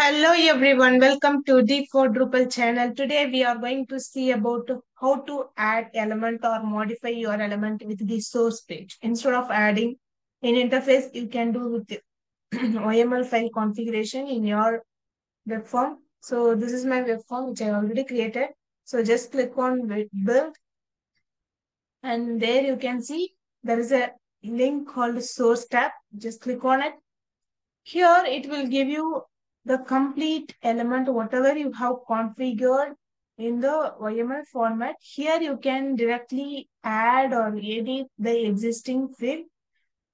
Hello everyone, welcome to D4Drupal channel. Today we are going to see about how to add element or modify your element with the source page. Instead of adding an interface, you can do with the OML file configuration in your web form. So this is my web form which I already created. So just click on build and there you can see there is a link called source tab. Just click on it. Here it will give you the complete element, whatever you have configured in the YML format. Here you can directly add or edit the existing field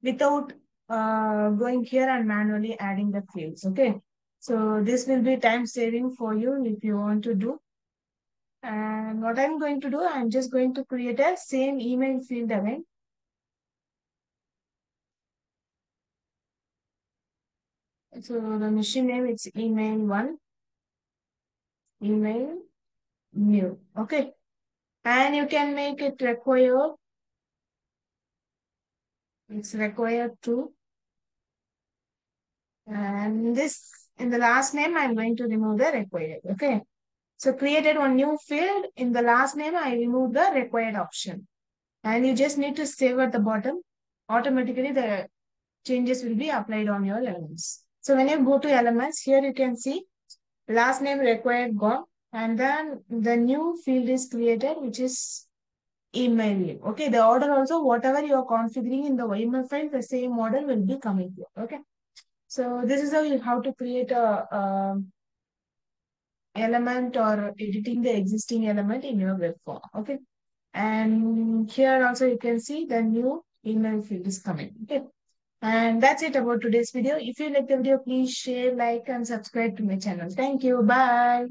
without going here and manually adding the fields. Okay, so this will be time saving for you if you want to do. And what I'm going to do, I'm just going to create a same email field again. So the machine name, it's email1, email new. Okay. And you can make it required. It's required to. And this, in the last name, I'm going to remove the required. Okay. So created one new field. In the last name, I remove the required option. And you just need to save at the bottom. Automatically, the changes will be applied on your elements. So when you go to elements, here you can see last name required gone, and then the new field is created, which is email you. Okay, the order also, whatever you are configuring in the YML file, the same order will be coming here. Okay, so this is how you have to create a element or editing the existing element in your web form. Okay, and here also you can see the new email field is coming. Okay. And that's it about today's video. If you like the video, please share, like, and subscribe to my channel. Thank you. Bye.